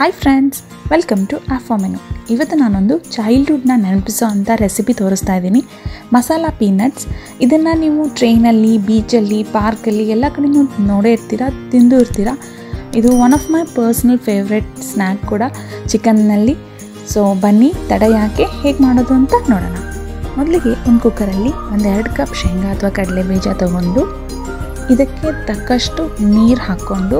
Hi friends welcome to Ap4 Menu इवत्तु नानोंदु childhood ना नेनपिसो अंत रेसिपी तोरिस्ता इदीनि मसाला पीनट्स। इदन्न नीवु ट्रेन अल्ली बीच अल्ली पार्क अल्ली एल्ल कडेनू नोडे इर्तीरा तिंदु इर्तीरा। इदु one of my personal favourite snack कूड चिकन नल्ली। सो बन्नी तड याके हेगे माडोदु अंत नोडोण। मोदलिगे ओंदु कुकर अल्ली ओंदु 2 कप शेंगा अथवा कडले बीज तगोंडु ಇದಕ್ಕೆ ತಕ್ಕಷ್ಟು ನೀರು ಹಾಕೊಂಡು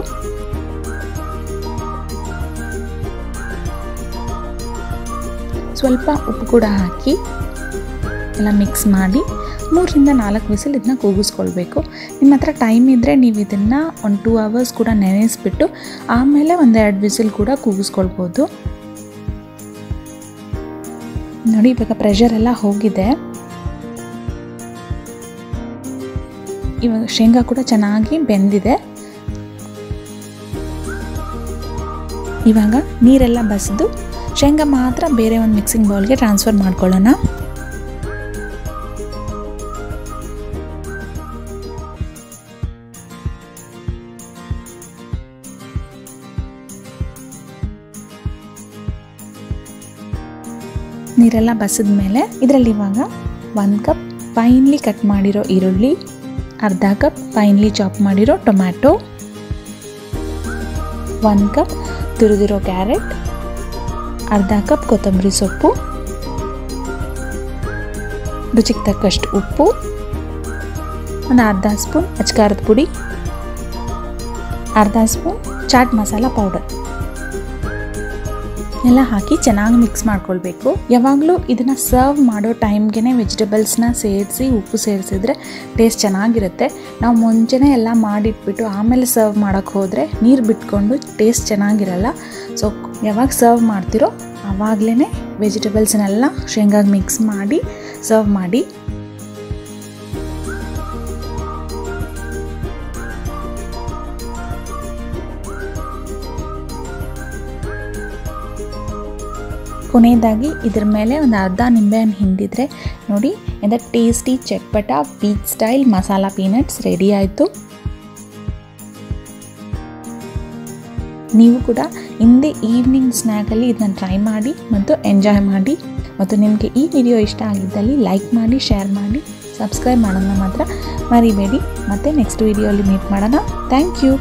ಸ್ವಲ್ಪ ಉಪ್ಪು ಕೂಡ ಹಾಕಿ ಎಲ್ಲ ಮಿಕ್ಸ್ ಮಾಡಿ 3 ರಿಂದ 4 ವಿಸಿಲ್ ಇದನ್ನ ಕೂಗಿಸಿಕೊಳ್ಳಬೇಕು। ನಿಮ್ಮ ಹತ್ರ ಟೈಮ್ ಇದ್ರೆ ನೀವು ಇದನ್ನ ಒಂದು 2 ಅವರ್ಸ್ ಕೂಡ ನೆನೆಸಿಬಿಟ್ಟು ಆಮೇಲೆ ಒಂದು 2 ವಿಸಿಲ್ ಕೂಡ ಕೂಗಿಸಿಕೊಳ್ಳಬಹುದು। ನೋಡಿ ಈಗ ಪ್ರೆಷರ್ ಎಲ್ಲ ಹೋಗಿದೆ। इवाग शेंगा कूड़ा चेन्नागि बेंदिदे। इवाग नीरेल्ल बसेदु शेंगा मात्र बेरे ओंदु मिक्सिंग बौल गे ट्रान्स्फर माड्कोळ्ळोण। नीरेल्ल बसेद मेले इदरल्लि इवाग 1 कप ಫೈನ್ಲಿ ಕಟ್ ಮಾಡಿರೋ ಈರುಳ್ಳಿ, अर्ध कप फाइनली चॉप ಮಾಡಿರೋ ಟೊಮ್ಯಾಟೊ, 1 कप ತುರಿದಿರೋ ಕ್ಯಾರೆಟ್, अर्ध कप ಕೊತ್ತಂಬರಿ ಸೊಪ್ಪು, ರುಚಿಗೆ ತಕ್ಕಷ್ಟು ಉಪ್ಪು, ಒಂದು अर्ध ಸ್ಪೂನ್ ಅಚ್ಚಕಾರದ ಪುಡಿ, अर्ध ಸ್ಪೂನ್ ಚಾಟ್ ಮಸಾಲಾ ಪೌಡರ್ ಎಲ್ಲ ಹಾಕಿ ಚೆನ್ನಾಗಿ ಮಿಕ್ಸ್ ಮಾಡ್ಕೊಳ್ಳಬೇಕು। ಯಾವಾಗಲೂ ಇದನ್ನ ಸರ್ವ್ ಮಾಡೋ ಟೈಮ್ಗೆನೇ ವೆಜಿಟೇಬಲ್ಸ್ ನ ಸೇರಿಸಿ ಉಪ್ಪು ಸೇರಿಸಿದ್ರೆ ಟೇಸ್ಟ್ ಚೆನ್ನಾಗಿರುತ್ತೆ। ನಾವು ಮುಂಚೆನೇ ಎಲ್ಲ ಮಾಡಿಟ್ಬಿಟ್ಟು ಆಮೇಲೆ ಸರ್ವ್ ಮಾಡಕ್ಕೆ ಹೋದ್ರೆ ನೀರು ಬಿಟ್ಕೊಂಡು ಟೇಸ್ಟ್ ಚೆನ್ನಾಗಿರಲ್ಲ। ಸೋ ಯಾವಾಗ ಸರ್ವ್ ಮಾಡ್ತಿರೋ ಆವಾಗಲೇ ವೆಜಿಟೇಬಲ್ಸ್ ನೆಲ್ಲ ಶೇಂಗಾಗೆ ಮಿಕ್ಸ್ ಮಾಡಿ ಸರ್ವ್ ಮಾಡಿ। ಕೊನೆಯದಾಗಿ ಇದರ ಮೇಲೆ ಒಂದು ಅರ್ಧ ನಿಂಬೆಹಣ್ಣು ಹಿಂಡಿದ್ರೆ ನೋಡಿ ಎಂದ ಟೇಸ್ಟಿ ಚಟ್ಪಟ ವೀಟ್ ಸ್ಟೈಲ್ ಮಸಾಲಾ ಪೀನಟ್ಸ್ ರೆಡಿ ಆಯಿತು। ನೀವು ಕೂಡ ಇಂದೇ ಈವ್ನಿಂಗ್ ಸ್ನಾಕ್ ಅಲ್ಲಿ ಇದನ್ನ ಟ್ರೈ ಮಾಡಿ ಮತ್ತು ಎಂಜಾಯ್ ಮಾಡಿ। ಮತ್ತು ನಿಮಗೆ ಈ ವಿಡಿಯೋ ಇಷ್ಟ ಆಗಿದ್ದಲ್ಲಿ ಲೈಕ್ ಮಾಡಿ, ಶೇರ್ ಮಾಡಿ, ಸಬ್ಸ್ಕ್ರೈಬ್ ಮಾಡೋದನ್ನ ಮಾತ್ರ ಮರಿಬೇಡಿ। ಮತ್ತೆ ನೆಕ್ಸ್ಟ್ ವಿಡಿಯೋ ಅಲ್ಲಿ ಮೀಟ್ ಮಾಡೋಣ। Thank you.